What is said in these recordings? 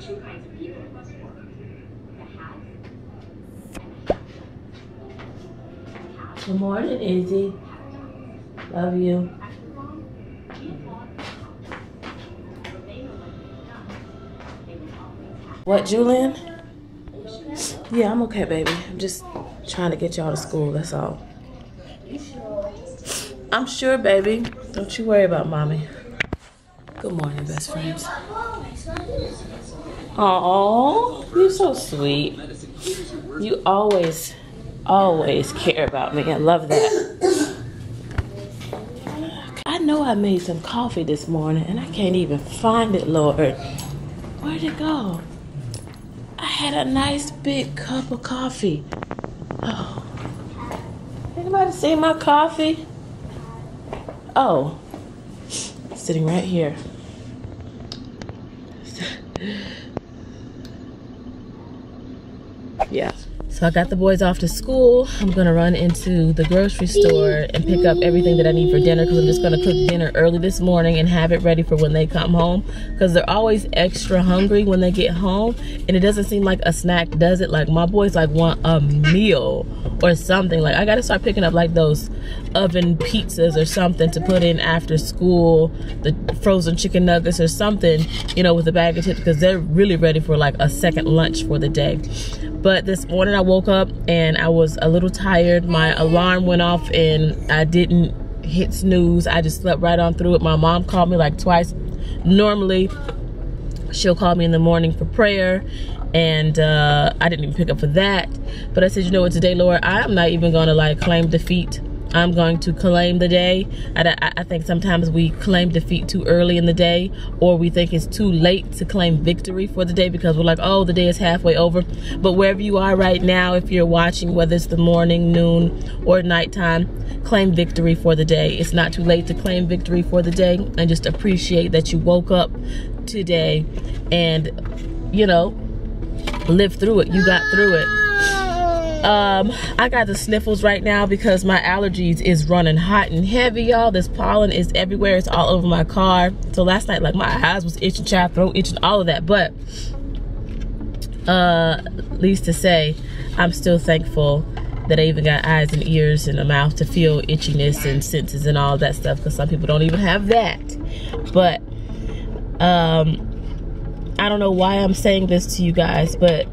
two kinds of people it must work. Good morning, Izzy. Love you. What, Jullian? Yeah, I'm okay, baby. I'm just trying to get y'all to school, that's all. I'm sure, baby. Don't you worry about mommy. Good morning, best friends. Aw, you're so sweet. You always care about me. I love that. I know I made some coffee this morning and I can't even find it, Lord. Where'd it go? I had a nice big cup of coffee. Oh. Anybody seen my coffee? Oh. Sitting right here. Yeah. So I got the boys off to school. I'm gonna run into the grocery store and pick up everything that I need for dinner because I'm just gonna cook dinner early this morning and have it ready for when they come home because they're always extra hungry when they get home, and it doesn't seem like a snack does it. Like my boys like want a meal or something. Like I gotta start picking up like those oven pizzas or something to put in after school, the frozen chicken nuggets or something, you know, with a bag of chips because they're really ready for like a second lunch for the day. But this morning I woke up and I was a little tired. My alarm went off and I didn't hit snooze. I just slept right on through it. My mom called me like twice. Normally, she'll call me in the morning for prayer, and I didn't even pick up for that. But I said, you know what, today, Lord, I'm not even gonna like claim defeat. I'm going to claim the day. I think sometimes we claim defeat too early in the day, or we think it's too late to claim victory for the day because we're like, oh, the day is halfway over. But wherever you are right now, if you're watching, whether it's the morning, noon, or nighttime, claim victory for the day. It's not too late to claim victory for the day, and just appreciate that you woke up today and, you know, lived through it. You got through it. I got the sniffles right now because my allergies is running hot and heavy, y'all. This pollen is everywhere. It's all over my car. So last night, like, my eyes was itching, child, throat itching, all of that. But least to say, I'm still thankful that I even got eyes and ears and a mouth to feel itchiness and senses and all that stuff, because some people don't even have that. But I don't know why I'm saying this to you guys, but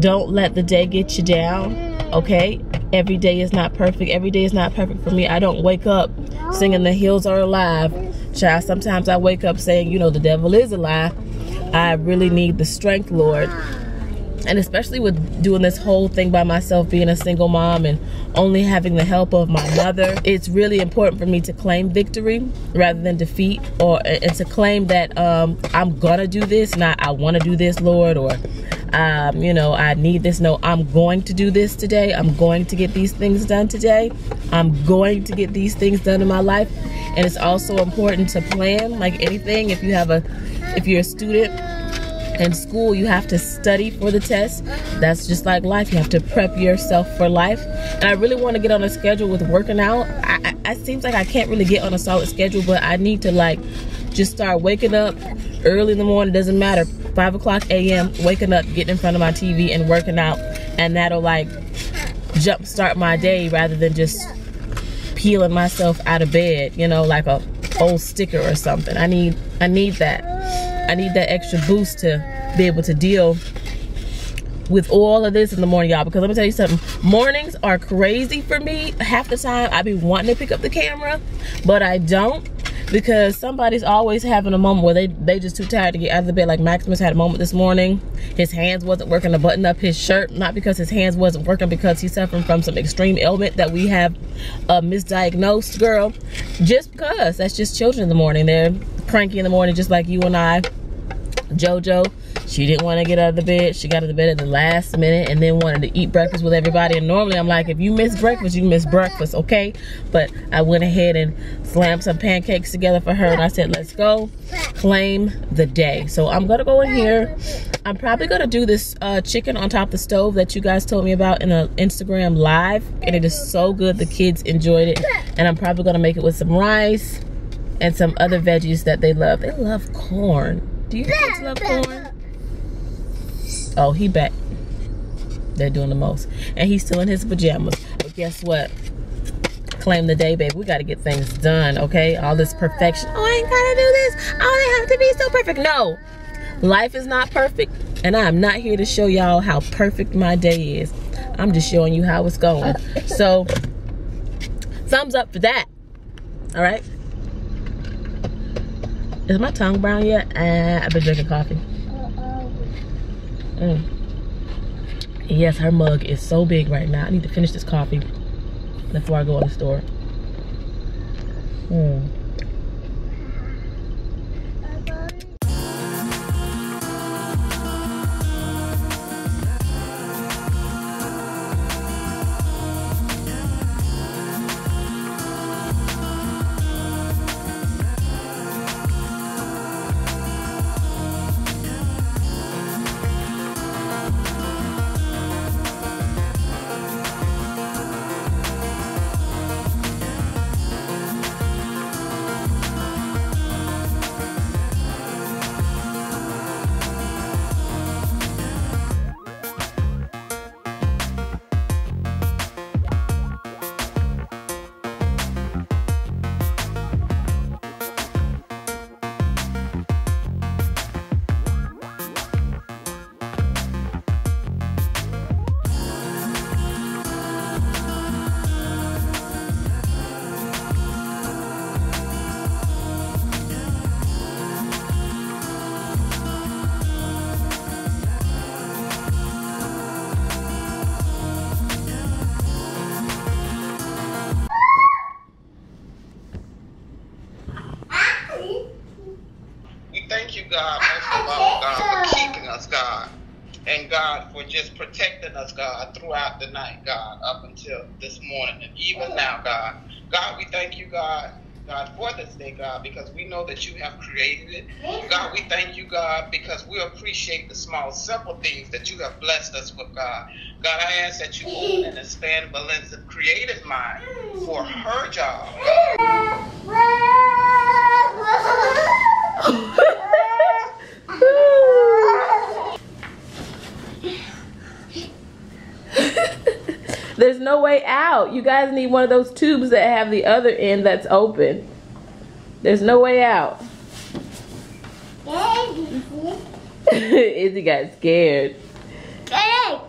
don't let the day get you down, okay? Every day is not perfect. Every day is not perfect for me. I don't wake up singing The Hills Are Alive. Child, sometimes I wake up saying, you know, the devil is a lie. I really need the strength, Lord. And especially with doing this whole thing by myself, being a single mom and only having the help of my mother, it's really important for me to claim victory rather than defeat, and to claim that I'm gonna do this, not I wanna do this, Lord, or you know, I need this. No, I'm going to do this today. I'm going to get these things done today. I'm going to get these things done in my life. And it's also important to plan, like anything. If you have a, if you're a student in school, you have to study for the test. That's just like life. You have to prep yourself for life. And I really want to get on a schedule with working out. It seems like I can't really get on a solid schedule, but I need to like just start waking up early in the morning. Doesn't matter, 5:00 a.m. waking up, getting in front of my TV and working out, and that'll like jump start my day rather than just peeling myself out of bed, you know, like a old sticker or something. I need that. I need that extra boost to be able to deal with all of this in the morning, y'all, because let me tell you something, mornings are crazy for me. Half the time I be wanting to pick up the camera, but I don't, because somebody's always having a moment where they just too tired to get out of the bed. Like Maximus had a moment this morning. His hands wasn't working to button up his shirt, not because his hands wasn't working, because he's suffering from some extreme ailment that we have misdiagnosed, girl, just because. That's just children in the morning. They're cranky in the morning, just like you and I. JoJo, she didn't want to get out of the bed. She got out of the bed at the last minute and then wanted to eat breakfast with everybody. And normally I'm like, if you miss breakfast, you miss breakfast, okay? But I went ahead and slammed some pancakes together for her, and I said, let's go claim the day. So I'm gonna go in here. I'm probably gonna do this chicken on top of the stove that you guys told me about in an Instagram live, and it is so good. The kids enjoyed it, and I'm probably gonna make it with some rice and some other veggies that they love. They love corn. Do you kids love corn? Oh, he back. They're doing the most. And he's still in his pajamas. But guess what? Claim the day, babe. We got to get things done, okay? All this perfection. Oh, I ain't got to do this. Oh, they have to be so perfect. No. Life is not perfect. And I am not here to show y'all how perfect my day is. I'm just showing you how it's going. So, thumbs up for that. All right? Is my tongue brown yet? I've been drinking coffee. Yes, her mug is so big right now. I need to finish this coffee before I go in the store. God, first of all, God, for keeping us, God, and God, for just protecting us, God, throughout the night, God, up until this morning, and even now, God. God, we thank you, God, God, for this day, God, because we know that you have created it. God, we thank you, God, because we appreciate the small, simple things that you have blessed us with, God. God, I ask that you open and expand Belinda's creative mind for her job, God. There's no way out. You guys need one of those tubes that have the other end that's open. There's no way out. Izzy got scared. No.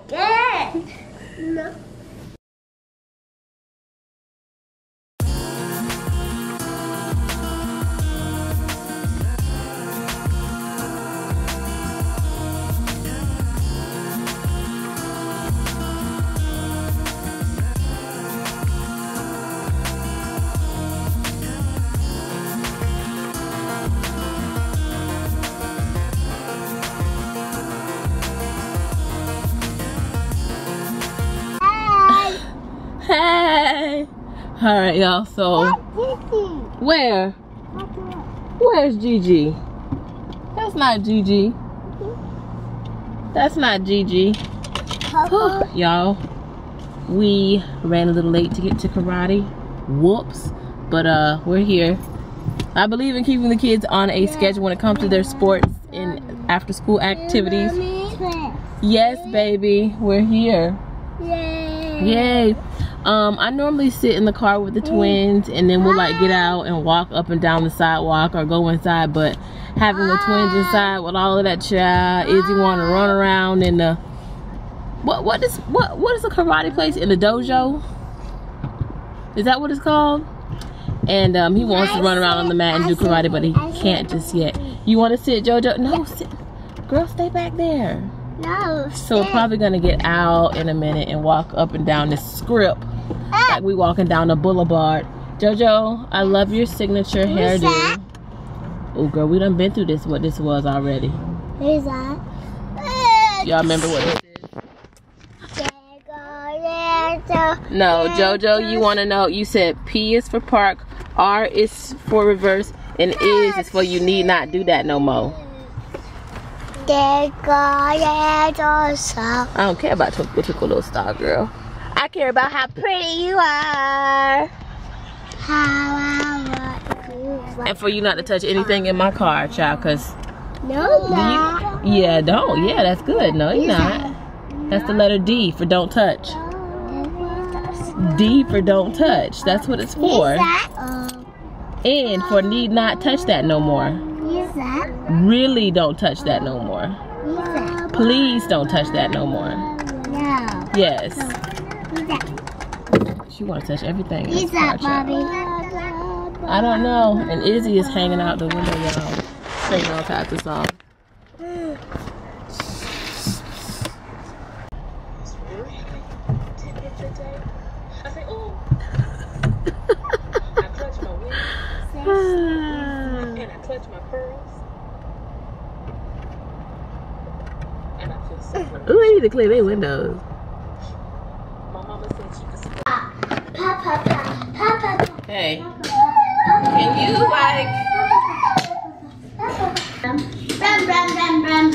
All right, y'all, so where? Where's Gigi? That's not Gigi. That's not Gigi. Y'all, we ran a little late to get to karate. Whoops. But we're here. I believe in keeping the kids on a schedule when it comes to their sports and after school activities. Yes, baby, we're here. Yay. I normally sit in the car with the twins, and then we'll like get out and walk up and down the sidewalk or go inside, but having the twins inside with all of that child, Izzy wanna run around in the what is a karate place in the dojo? Is that what it's called? And he wants to run around on the mat and do karate, but he can't just yet. You wanna sit, Jojo? No, sit. Girl, stay back there. No. So we're probably gonna get out in a minute and walk up and down this script. Like we walking down a boulevard. Jojo, I love your signature hairdo. Oh girl, we done been through this, what this was already. Who's that? Y'all remember what this is? No, Jojo, you wanna know, you said P is for park, R is for reverse, and is for you need not do that no more. I don't care about your typical little star, girl. I care about how pretty you are. How I want you. And for you not to touch anything in my car, child, because No, not. Yeah, don't. Yeah, that's good. No, you're not. That's the letter D for don't touch. D for don't touch. That's what it's for. N for need not touch that no more. Really don't touch that no more. Please don't touch that no more. No. Yes. She wants to touch everything. Who's that, Bobby? I don't know. And Izzy is hanging out the window, y'all. Singing all types of songs. Ooh, I need to clean their windows. My mama said she was... Papa. Hey. Can you like... Bram, bram, bram, bram, bram,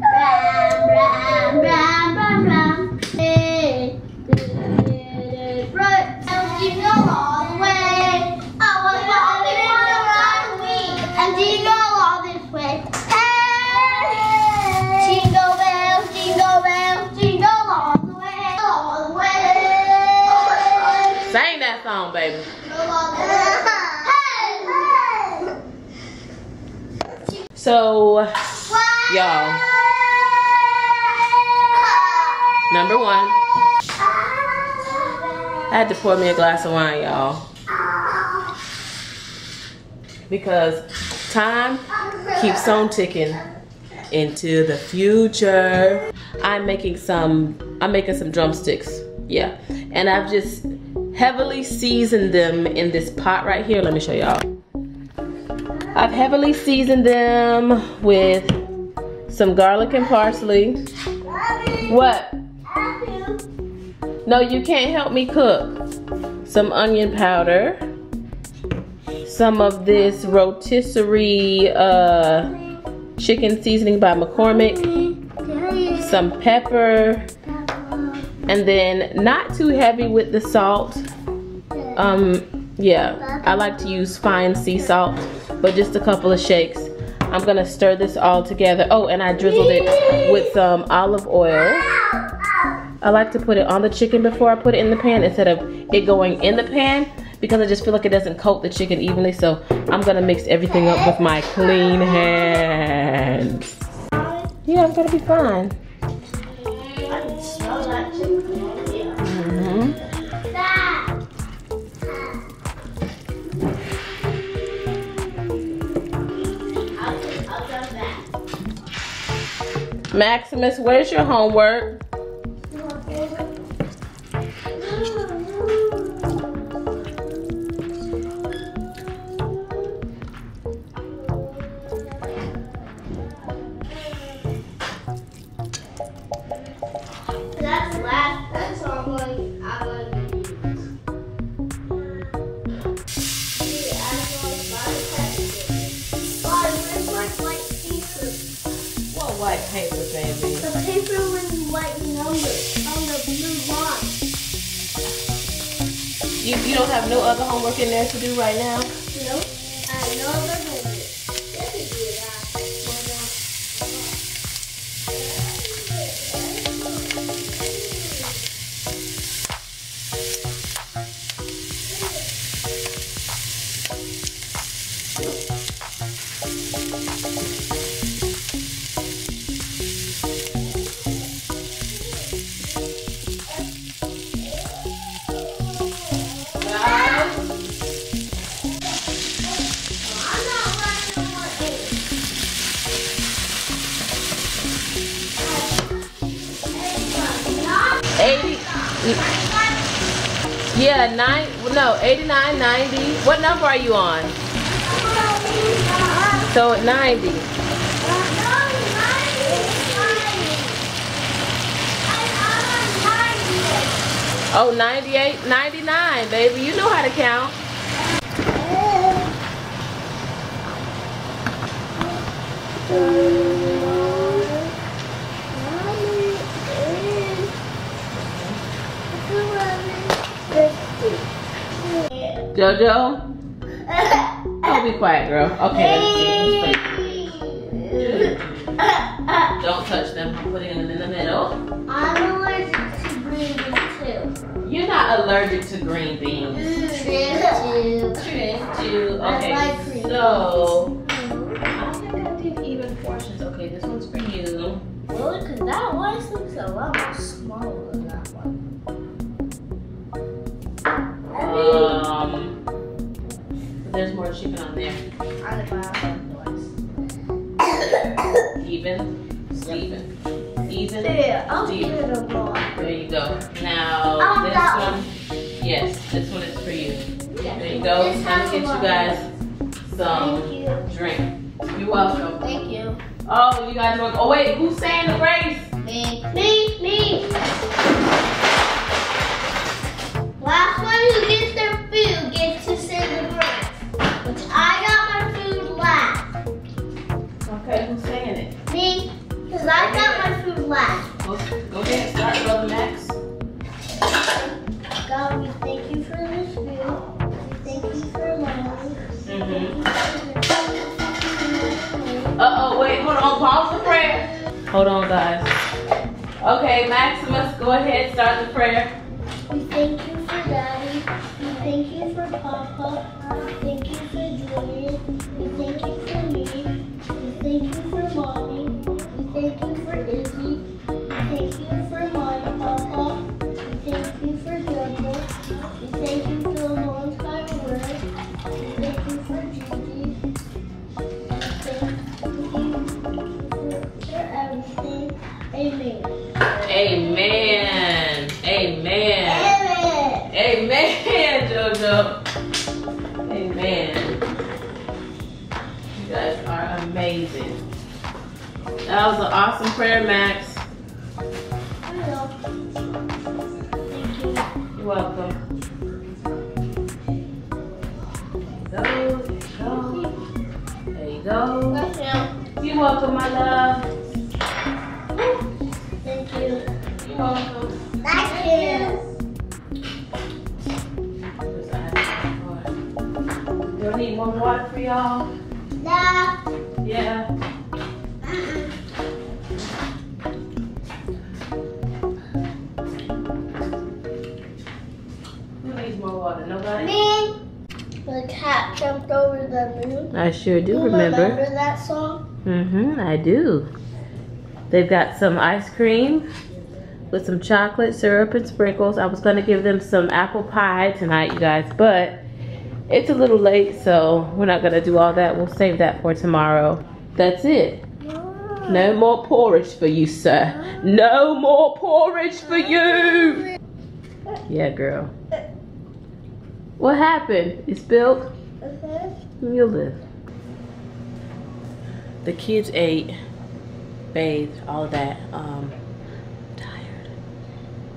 bram, bram, bram, bram, bram, bram. Hey. Right. So you go all the way. I was walking in the right way. And you go all this way. Song, baby. So, y'all, number one, I had to pour me a glass of wine, y'all, because time keeps on ticking into the future. I'm making some drumsticks, yeah, and I've just heavily seasoned them in this pot right here. Let me show y'all. I've heavily seasoned them with some garlic and parsley. What? No, you can't help me cook. Some onion powder. Some of this rotisserie chicken seasoning by McCormick. Some pepper. And then not too heavy with the salt. Yeah, I like to use fine sea salt, but just a couple of shakes. I'm gonna stir this all together. Oh, and I drizzled it with some olive oil. I like to put it on the chicken before I put it in the pan instead of it going in the pan, because I just feel like it doesn't coat the chicken evenly. So I'm gonna mix everything up with my clean hands. Yeah, I'm gonna be fine. Maximus, where's your homework? White paper, baby. The paper with white numbers on the blue box. You don't have no other homework in there to do right now? Nope. I have no other homework. Let me do that. Yeah, 89, 90. What number are you on? So at 90. Oh, 98, 99, baby. You know how to count. JoJo, come be quiet, girl. Okay, let's see. Don't touch them. Put them in the middle. I'm allergic to green beans too. You're not allergic to green beans. True. Okay, like so I think I did even portions. Okay, this one's for you. Well, because that one looks a lot smaller than that one. There's more chicken on there. I like Even. Yeah, I'll give it a block. There you go. Now this one. Yes, this one is for you. Yeah. There you go. Let's get you guys some drink. You're welcome. Thank you. Oh, you guys want? Oh wait, who's saying the grace? Me. Last one who gets their food gets to say the grace. Which I got my food last. Okay, who's saying it? Me. Because I got my food last. Go ahead and start, Brother Max. God, we thank you for this food. We thank you for money. Uh-oh, wait, hold on. Pause the prayer. Hold on, guys. Okay, Maximus, go ahead. Start the prayer. We thank you for Daddy. We thank you for Papa. We thank you for Jullian. We thank you for me. We thank you for Mommy. We thank you for Izzy. We thank you for Mom, Papa. We thank you for Jojo. We thank you for the long time word. We thank you for Gigi. We thank you for everything. Amen. Amen. Amen. Amen, Jojo. Amen. You guys are amazing. That was an awesome prayer, Max. Thank you. You're welcome. There you go. Thank you. You're welcome, my love. Thank you. You're welcome. Thank you. Do I need more water for y'all? No. Yeah. Nobody? Me. The cat jumped over the moon. I sure do remember. You remember that song? Mm-hmm, I do. They've got some ice cream with some chocolate syrup and sprinkles. I was going to give them some apple pie tonight, you guys, but it's a little late, so we're not going to do all that. We'll save that for tomorrow. That's it. Wow. No more porridge for you, sir. Wow. No more porridge for you. Yeah, girl. What happened? You spilled? You'll live. The kids ate, bathed, all that. Tired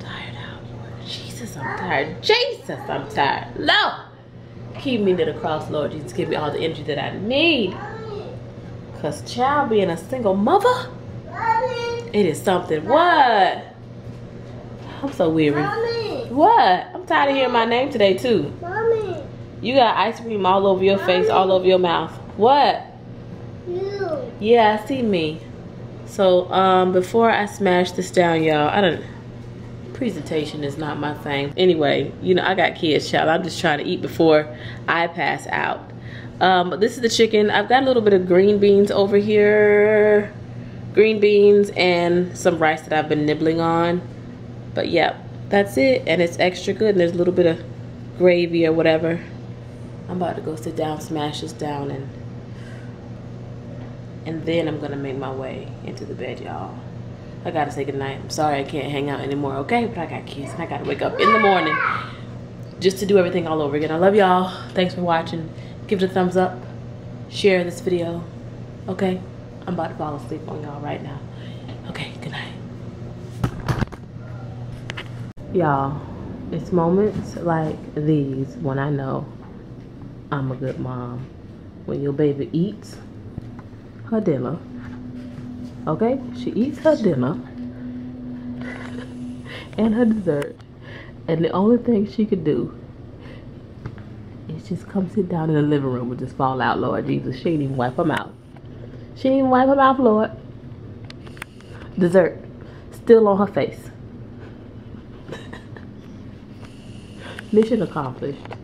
out, Lord. Jesus, I'm tired. Jesus, I'm tired. Lord, keep me to the cross, Lord. Jesus, give me all the energy that I need. Cause child, being a single mother, it is something. What? I'm so weary. What? I'm tired of hearing my name today too. Mommy. You got ice cream all over your face, all over your mouth. What? You. Yeah, I see me. So, before I smash this down, y'all, presentation is not my thing. Anyway, you know, I got kids, child. I'm just trying to eat before I pass out. But this is the chicken. I've got a little bit of green beans over here. Green beans and some rice that I've been nibbling on. But yeah. That's it, and it's extra good, and there's a little bit of gravy or whatever. I'm about to go sit down, smash this down, and then I'm gonna make my way into the bed, y'all. I gotta say goodnight. I'm sorry I can't hang out anymore, okay? But I got kids, and I gotta wake up in the morning just to do everything all over again. I love y'all. Thanks for watching. Give it a thumbs up. Share this video, okay? I'm about to fall asleep on y'all right now. Okay, goodnight. Y'all, it's moments like these when I know I'm a good mom. When your baby eats her dinner, okay? She eats her dinner and her dessert, and the only thing she could do is just come sit down in the living room and just fall out, Lord Jesus. She didn't even wipe her mouth. She didn't even wipe her mouth, Lord. Dessert. Still on her face. Mission accomplished.